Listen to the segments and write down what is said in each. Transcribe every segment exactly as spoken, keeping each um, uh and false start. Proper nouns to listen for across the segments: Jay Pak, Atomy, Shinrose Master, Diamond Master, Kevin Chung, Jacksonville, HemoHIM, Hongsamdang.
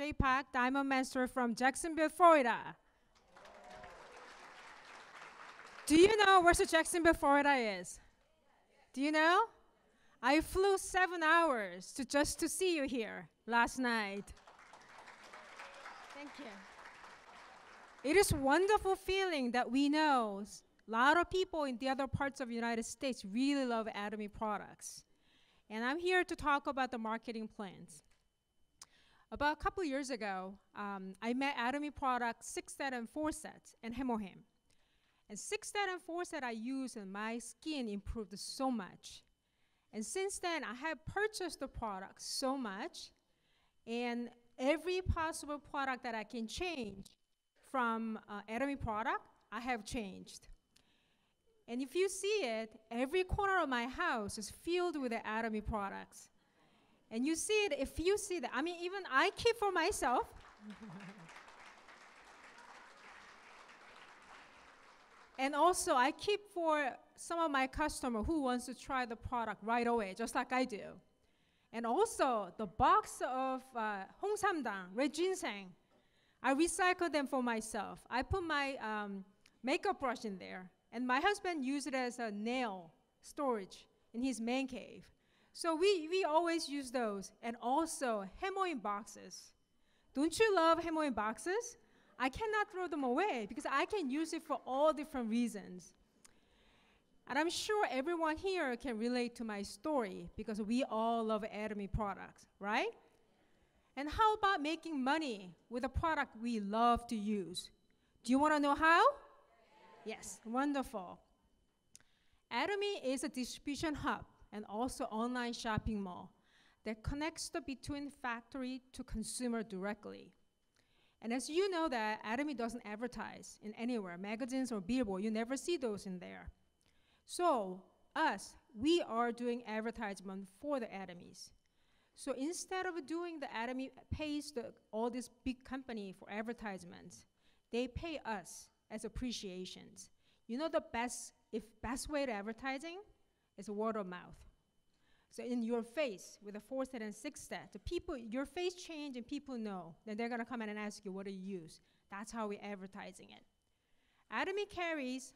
Jay Pak, Diamond Master from Jacksonville, Florida. Do you know where Jacksonville, Florida is? Do you know? I flew seven hours to just to see you here last night. Thank you. It is a wonderful feeling that we know a lot of people in the other parts of the United States really love Atomy products. And I'm here to talk about the marketing plans. About a couple years ago, um, I met Atomy products six set and four set and HemoHIM. And six set and four set I used and my skin improved so much. And since then, I have purchased the product so much, and every possible product that I can change from uh, Atomy product, I have changed. And if you see it, every corner of my house is filled with the Atomy products. And you see it, if you see that, I mean, even I keep for myself. And also, I keep for some of my customers who wants to try the product right away, just like I do. And also, the box of uh, Hongsamdang, red ginseng, I recycle them for myself. I put my um, makeup brush in there, and my husband used it as a nail storage in his man cave. So we, we always use those, and also HemoHIM boxes. Don't you love HemoHIM boxes? I cannot throw them away because I can use it for all different reasons. And I'm sure everyone here can relate to my story because we all love Atomy products, right? And how about making money with a product we love to use? Do you want to know how? Yes, wonderful. Atomy is a distribution hub and also online shopping mall that connects the between factory to consumer directly. And as you know that Atomy doesn't advertise in anywhere, magazines or billboard, you never see those in there. So us, we are doing advertisement for the Atomies. So instead of doing the Atomy pays the, all this big company for advertisements, they pay us as appreciations. You know the best, if best way to advertising is word of mouth. So in your face, with a four set and six set, the people, your face change and people know that they're gonna come in and ask you what do you use. That's how we're advertising it. Atomy carries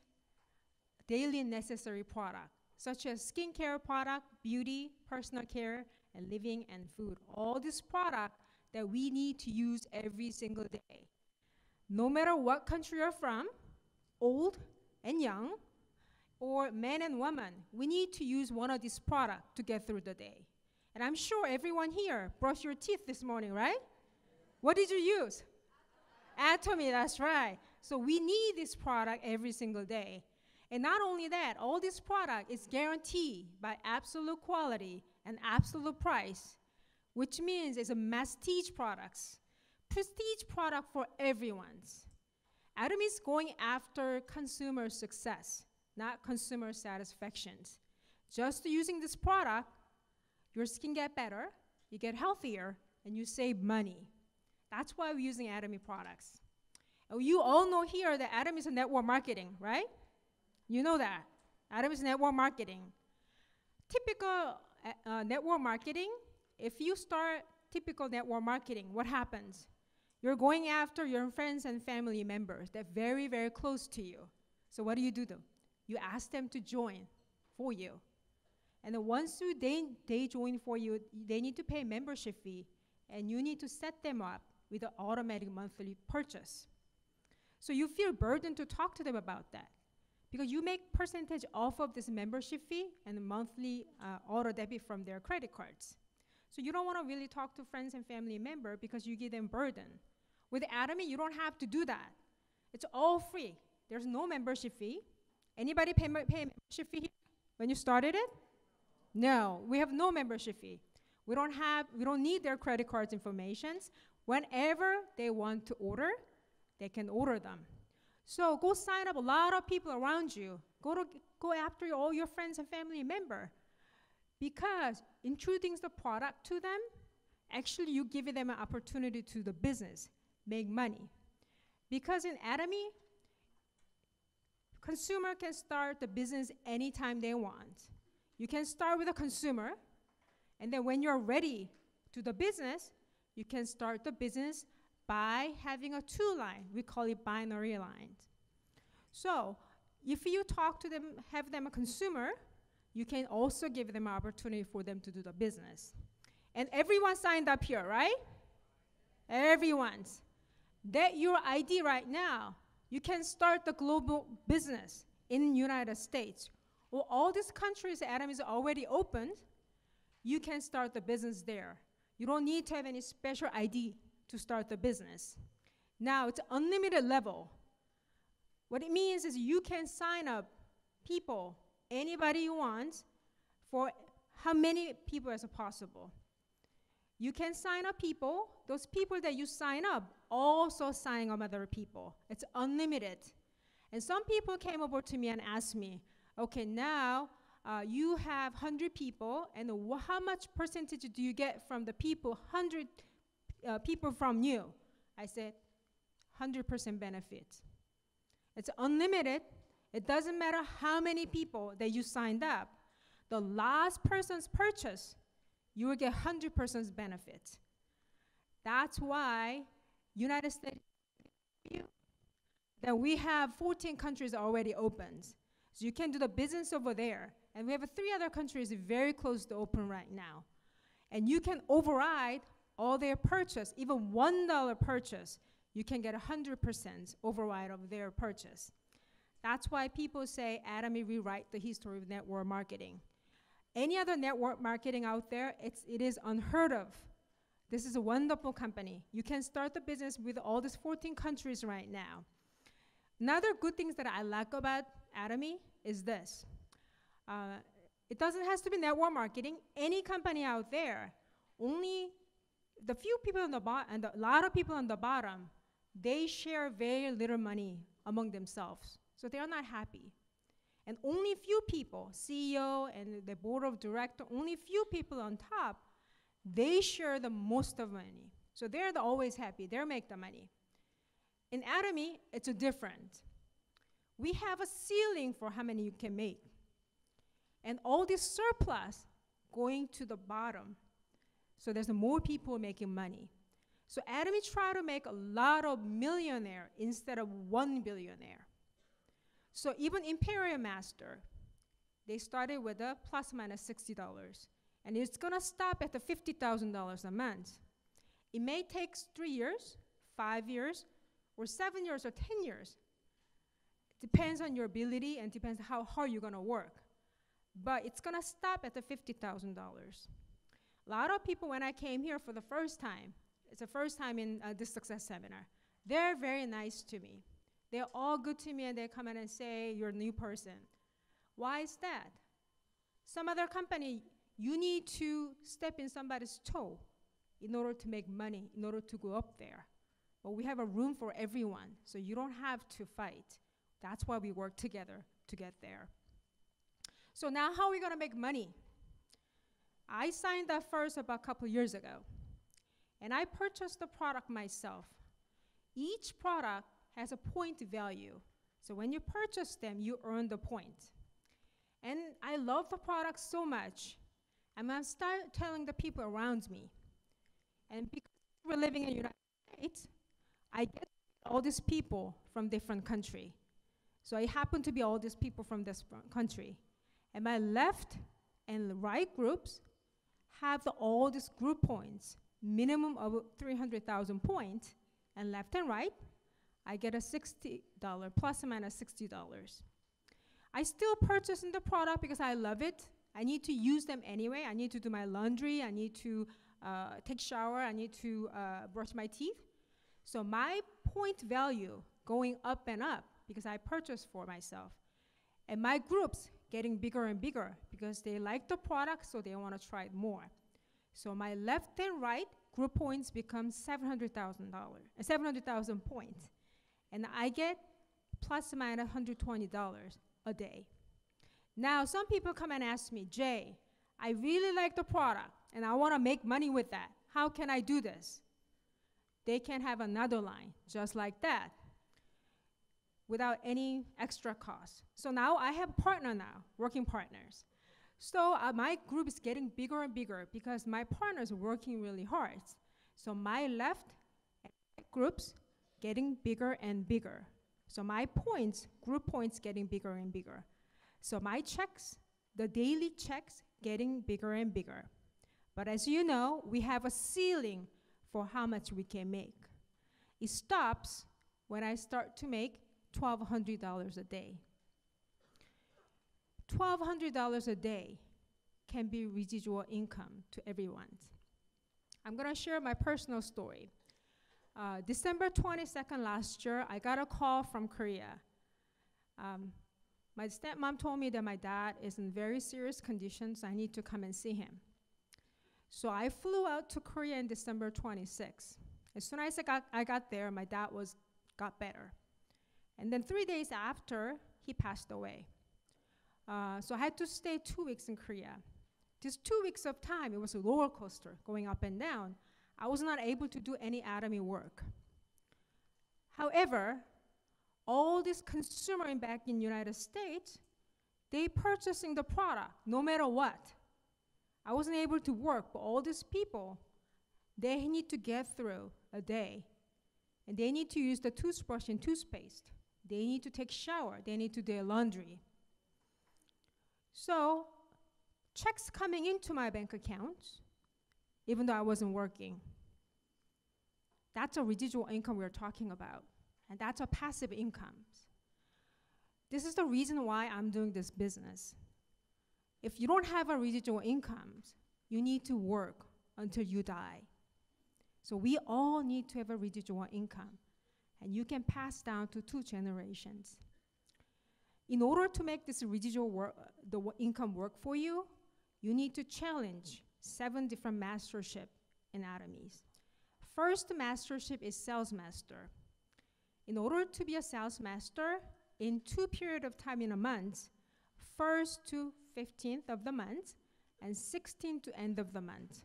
daily necessary product, such as skincare product, beauty, personal care, and living and food. All this product that we need to use every single day. No matter what country you're from, old and young, or men and women, we need to use one of these products to get through the day. And I'm sure everyone here brushed your teeth this morning, right? What did you use? Atomy, that's right. So we need this product every single day. And not only that, all this product is guaranteed by absolute quality and absolute price, which means it's a prestige products, prestige product for everyone's. Atomy is going after consumer success, not consumer satisfactions. Just using this product, your skin get better, you get healthier, and you save money. That's why we're using Atomy products. And you all know here that Atomy is a network marketing, right? You know that. Atomy is network marketing. Typical uh, uh, network marketing, if you start typical network marketing, what happens? You're going after your friends and family members that are very, very close to you. So what do you do though? You ask them to join for you. And then once you they, they join for you, they need to pay a membership fee, and you need to set them up with an automatic monthly purchase. So you feel burdened to talk to them about that because you make percentage off of this membership fee and the monthly uh, auto debit from their credit cards. So you don't want to really talk to friends and family member because you give them burden. With Atomy, you don't have to do that. It's all free. There's no membership fee. Anybody pay, pay a membership fee when you started it? No, we have no membership fee. We don't have, we don't need their credit cards information. Whenever they want to order, they can order them. So go sign up a lot of people around you. Go to, go after all your friends and family member, because introducing the product to them, actually you give them an opportunity to the business, make money. Because in Atomy, consumer can start the business anytime they want. You can start with a consumer, and then when you're ready to the business, You can start the business by having a two line. We call it binary line. So if you talk to them, have them a consumer, you can also give them an opportunity for them to do the business. And everyone signed up here, right? Everyone's. That your I D right now, you can start the global business in United States. Well, all these countries, Atomy is already opened, you can start the business there. You don't need to have any special I D to start the business. Now, it's unlimited level. What it means is you can sign up people, anybody you want, for how many people as possible. You can sign up people. Those people that you sign up also sign up other people. It's unlimited. And some people came over to me and asked me, okay, now uh, you have one hundred people, and how much percentage do you get from the people, one hundred uh, people from you? I said, one hundred percent benefit. It's unlimited. It doesn't matter how many people that you signed up. The last person's purchase, you will get one hundred percent benefit. That's why United States, that we have fourteen countries already opened. So you can do the business over there. And we have three other countries very close to open right now. And you can override all their purchase, even one dollar purchase. You can get one hundred percent override of their purchase. That's why people say, Atomy, rewrite the history of network marketing. Any other network marketing out there, it's, it is unheard of. This is a wonderful company. You can start the business with all these fourteen countries right now. Another good thing that I like about Atomy is this. Uh, it doesn't have to be network marketing. Any company out there, only the few people on the bottom and a lot of people on the bottom, they share very little money among themselves. So they are not happy. And only few people, C E O and the board of director, only few people on top, they share the most of money. So they're the always happy, they make the money. In Atomy, it's different. We have a ceiling for how many you can make. And all this surplus going to the bottom. So there's more people making money. So Atomy try to make a lot of millionaire instead of one billionaire. So even Imperial Master, they started with a plus minus sixty dollars. And it's gonna stop at the fifty thousand dollars a month. It may take three years, five years, or seven years, or ten years. It depends on your ability and depends on how hard you're gonna work. But it's gonna stop at the fifty thousand dollars. A lot of people, when I came here for the first time, it's the first time in uh, this success seminar, they're very nice to me. They're all good to me, and they come in and say, you're a new person. Why is that? Some other company, you need to step in somebody's toe in order to make money, in order to go up there. But we have a room for everyone, so you don't have to fight. That's why we work together to get there. So now how are we gonna make money? I signed up first about a couple years ago, and I purchased the product myself. Each product has a point value. So when you purchase them, you earn the point. And I love the product so much, and I'm start telling the people around me. And because we're living in the United States, I get all these people from different country. So I happen to be all these people from this country. And my left and right groups have the, all these group points, minimum of three hundred thousand points, and left and right, I get a sixty dollars, plus or minus sixty dollars. I still purchasing the product because I love it. I need to use them anyway. I need to do my laundry. I need to uh, take shower. I need to uh, brush my teeth. So my point value going up and up because I purchased for myself. And my groups getting bigger and bigger because they like the product, so they want to try it more. So my left and right group points become seven hundred thousand points. And I get plus or minus one hundred twenty dollars a day. Now, some people come and ask me, Jay, I really like the product, and I want to make money with that. How can I do this? They can have another line, just like that, without any extra cost. So now I have a partner now, working partners. So uh, my group is getting bigger and bigger because my partners are working really hard. So my left groups getting bigger and bigger. So my points, group points getting bigger and bigger. So my checks, the daily checks getting bigger and bigger. But as you know, we have a ceiling for how much we can make. It stops when I start to make twelve hundred dollars a day. twelve hundred dollars a day can be residual income to everyone. I'm gonna share my personal story. Uh, December twenty-second last year, I got a call from Korea. Um, my stepmom told me that my dad is in very serious condition, so I need to come and see him. So I flew out to Korea on December twenty-sixth. As soon as I got, I got there, my dad was, got better. And then three days after, he passed away. Uh, so I had to stay two weeks in Korea. This two weeks of time, it was a roller coaster going up and down. I was not able to do any Atomy work. However, all these consumers back in the United States, they purchasing the product no matter what. I wasn't able to work, but all these people, they need to get through a day. And they need to use the toothbrush and toothpaste. They need to take shower. They need to do laundry. So checks coming into my bank account, even though I wasn't working. That's a residual income we're talking about. And that's a passive income. This is the reason why I'm doing this business. If you don't have a residual income, you need to work until you die. So we all need to have a residual income. And you can pass down to two generations. In order to make this residual work, the income work for you, you need to challenge seven different mastership in Atomies. First mastership is sales master. In order to be a sales master, in two periods of time in a month, first to fifteenth of the month, and sixteenth to end of the month.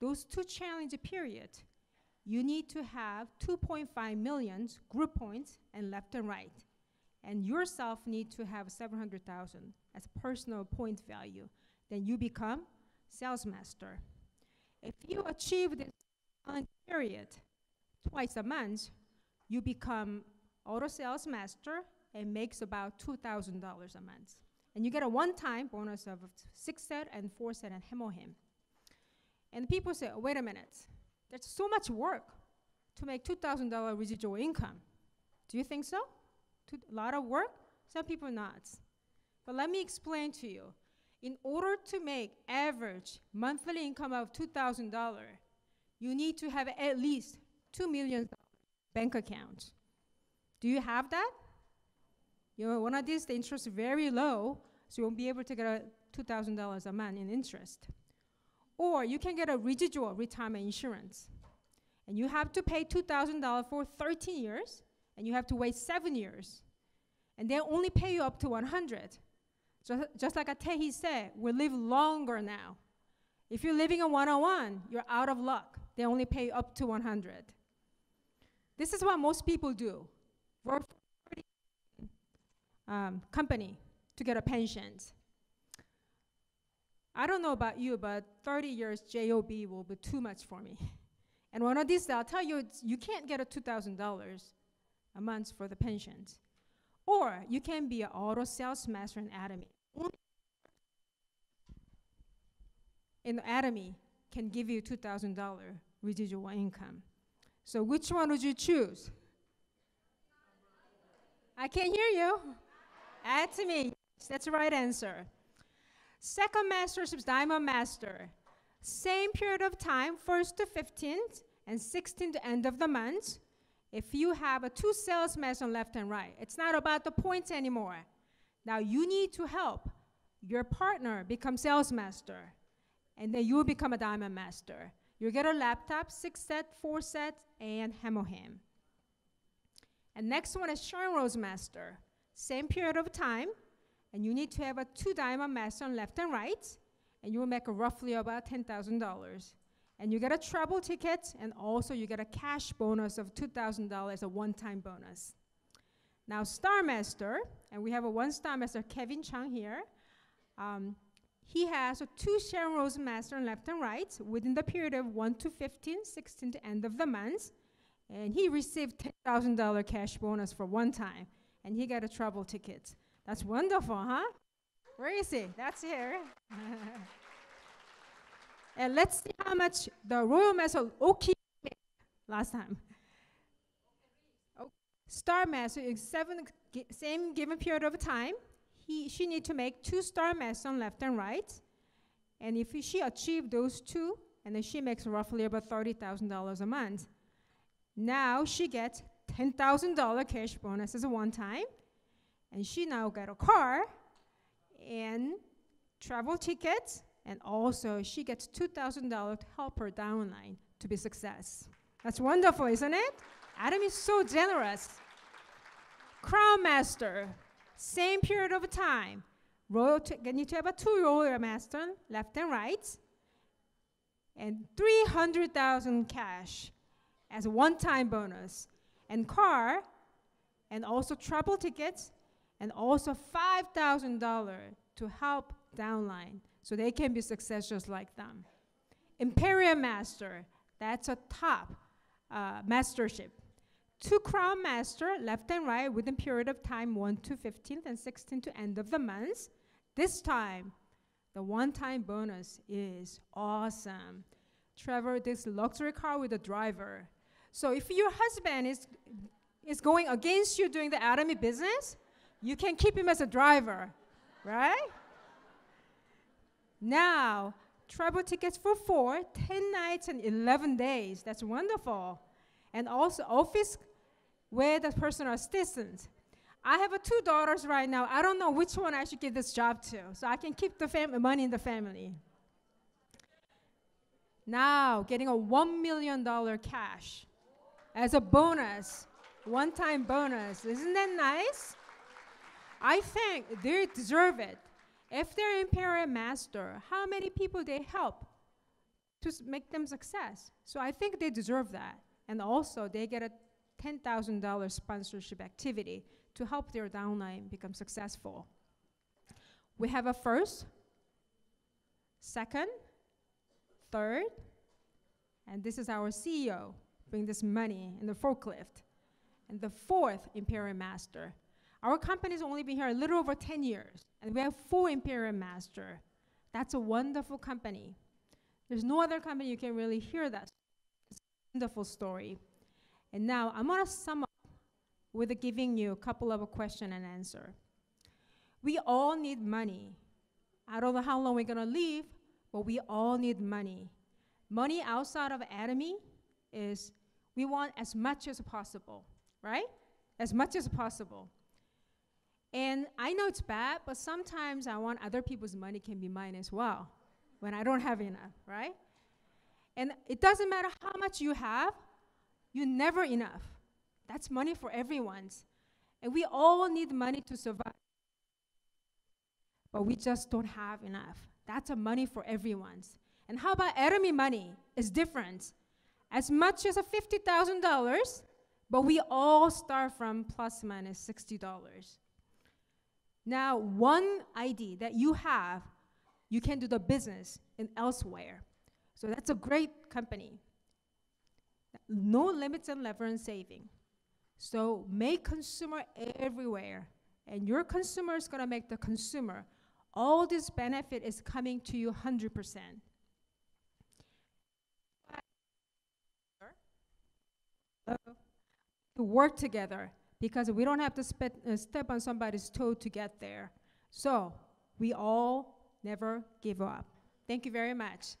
Those two challenge period, you need to have two point five million group points and left and right. And yourself need to have seven hundred thousand as personal point value. Then you become sales master. If you achieve this period twice a month, you become auto sales master and makes about two thousand dollars a month. And you get a one-time bonus of six set and four set and HemoHIM. And people say, oh, wait a minute, there's so much work to make two thousand dollars residual income. Do you think so? Too, a lot of work? Some people not. But let me explain to you. In order to make average monthly income of two thousand dollars, you need to have at least two million dollars bank account. Do you have that? You know, one of these, the interest is very low, so you won't be able to get a two thousand dollars a month in interest. Or you can get a residual retirement insurance. And you have to pay two thousand dollars for thirteen years, and you have to wait seven years. And they only pay you up to one hundred. Just, just like Atehi said, we live longer now. If you're living on one oh one, you're out of luck. They only pay up to one hundred. This is what most people do. Work for a um, company to get a pension. I don't know about you, but thirty years J O B will be too much for me. And one of these, I'll tell you, you can't get a two thousand dollars a month for the pensions. Or you can be an auto sales master in Atomy. And Atomy can give you two thousand dollars residual income. So which one would you choose? I can't hear you. Atomy, that's the right answer. Second mastership is Diamond Master. Same period of time, first to fifteenth and sixteenth to end of the month. If you have a two sales master on left and right, it's not about the points anymore. Now you need to help your partner become sales master, and then you'll become a Diamond Master. You get a laptop, six set, four set, and HemoHIM. And next one is Shinrose Master. Same period of time, and you need to have a two Diamond Master on left and right, and you will make a roughly about ten thousand dollars. And you get a travel ticket, and also you get a cash bonus of two thousand dollars, a one-time bonus. Now, Star Master, and we have a one-star master, Kevin Chung here. Um, he has two Sharon Rose Master left and right within the period of one to fifteen, sixteen to end of the month. And he received ten thousand dollars cash bonus for one time. And he got a trouble ticket. That's wonderful, huh? Where is he? That's here. And let's see how much the Royal Master Oki made last time. Okay. Star Master is seven, gi same given period of time. He, she need to make two Star Master on left and right. And if she achieved those two, and then she makes roughly about thirty thousand dollars a month. Now she gets ten thousand dollars cash bonus as a one time. And she now got a car and travel tickets. And also, she gets two thousand dollars to help her downline to be success. That's wonderful, isn't it? Adam is so generous. Crown Master, same period of time. Royal, you need to have a two Royal Master, left and right. And three hundred thousand dollars cash as a one-time bonus. And car, and also travel tickets, and also five thousand dollars to help downline, so they can be successful just like them. Imperial Master, that's a top uh, mastership. Two Crown Master, left and right, within period of time one to fifteenth and sixteenth to end of the month. This time, the one-time bonus is awesome. Travel this luxury car with a driver. So if your husband is, is going against you doing the Atomy business, you can keep him as a driver, right? Now, travel tickets for four, ten nights and eleven days. That's wonderful. And also office where the personal assistant. I have uh, two daughters right now. I don't know which one I should give this job to, so I can keep the fam money in the family. Now, getting a one million dollars cash as a bonus, one-time bonus. Isn't that nice? I think they deserve it. If they're Imperial Master, how many people they help to make them success? So I think they deserve that. And also, they get a ten thousand dollars sponsorship activity to help their downline become successful. We have a first, second, third, and this is our C E O, bring this money in the forklift. And the fourth Imperial Master. Our company's only been here a little over ten years, and we have four Imperial Master. That's a wonderful company. There's no other company you can really hear that. It's a wonderful story. And now I'm gonna sum up with giving you a couple of a question and answer. We all need money. I don't know how long we're gonna live, but we all need money. Money outside of Atomy is we want as much as possible, right? As much as possible. And I know it's bad, but sometimes I want other people's money can be mine as well when I don't have enough, right? And it doesn't matter how much you have, you're never enough. That's money for everyone's. And we all need money to survive, but we just don't have enough. That's a money for everyone's. And how about Atomy money? It's different. As much as fifty thousand dollars, but we all start from plus minus sixty dollars. Now, one idea that you have, you can do the business in elsewhere. So that's a great company. No limits and leverage saving. So make consumer everywhere. And your consumer is gonna make the consumer. All this benefit is coming to you one hundred percent. To work together, because we don't have to spe uh, step on somebody's toe to get there. So we all never give up. Thank you very much.